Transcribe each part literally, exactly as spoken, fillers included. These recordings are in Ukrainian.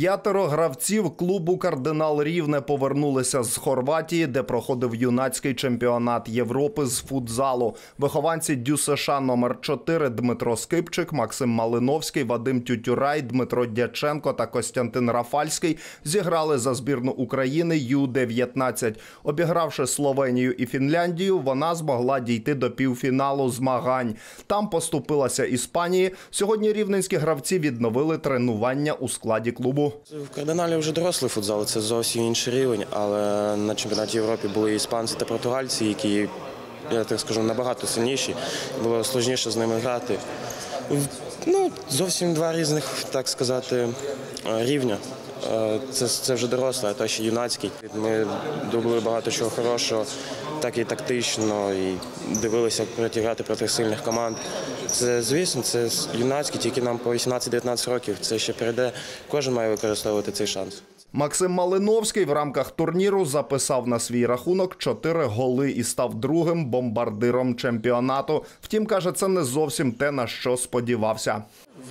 П'ятеро гравців клубу «Кардинал Рівне» повернулися з Хорватії, де проходив юнацький чемпіонат Європи з футзалу. Вихованці ДЮСШ номер чотири Дмитро Скипчик, Максим Малиновський, Вадим Тютюрай, Дмитро Дяченко та Костянтин Рафальський зіграли за збірну України Ю дев'ятнадцять. Обігравши Словенію і Фінляндію, вона змогла дійти до півфіналу змагань. Там поступилася Іспанії. Сьогодні рівненські гравці відновили тренування у складі клубу. В «Кардиналі» вже дорослий футзал, це зовсім інший рівень, але на чемпіонаті Європи були іспанці та португальці, які, я так скажу, набагато сильніші, було складніше з ними грати. Ну, зовсім два різних, так сказати, рівня. Це, це вже дорослий, а то ще юнацький. Ми добули багато чого хорошого, так і тактично, і дивилися, як грати проти сильних команд. Це, звісно, це юнацький, тільки нам по вісімнадцять-дев'ятнадцять років, це ще прийде, кожен має використовувати цей шанс. Максим Малиновський в рамках турніру записав на свій рахунок чотири голи і став другим бомбардиром чемпіонату. Втім, каже, це не зовсім те, на що сподівався.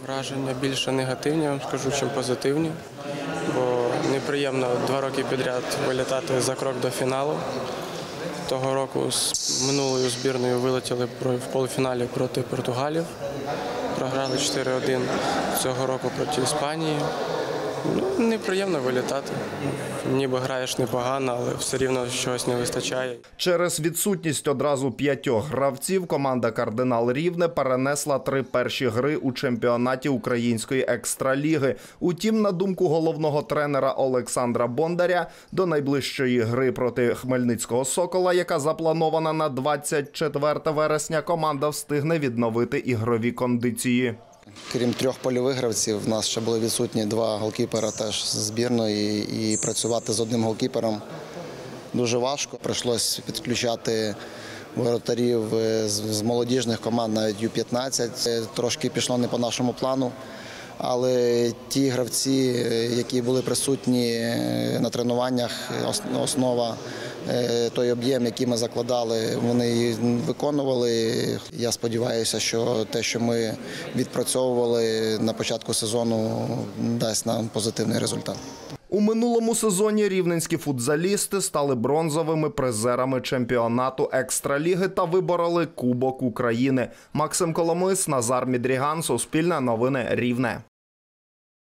Враження більше негативні, я вам скажу, чим позитивні. Бо неприємно два роки підряд вилітати за крок до фіналу. Того року з минулою збірною вилетіли в полуфіналі проти Португалів. Програли чотири один цього року проти Іспанії. Ну, неприємно вилітати. Ніби граєш непогано, але все рівно щось не вистачає. Через відсутність одразу п'ятьох гравців команда «Кардинал Рівне» перенесла три перші гри у чемпіонаті Української екстраліги. Утім, на думку головного тренера Олександра Бондаря, до найближчої гри проти Хмельницького «Сокола», яка запланована на двадцять четверте вересня, команда встигне відновити ігрові кондиції. Крім трьох польових гравців, в нас ще були відсутні два голкіпера теж з збірної, і працювати з одним голкіпером дуже важко. Прийшлось підключати воротарів з молодіжних команд, навіть Ю п'ятнадцять. Трошки пішло не по нашому плану, але ті гравці, які були присутні на тренуваннях, основа, той об'єм, який ми закладали, вони виконували. Я сподіваюся, що те, що ми відпрацьовували на початку сезону, дасть нам позитивний результат. У минулому сезоні рівненські футзалісти стали бронзовими призерами чемпіонату екстраліги та вибороли Кубок України. Максим Коломис, Назар Мідріган, Суспільне, новини Рівне.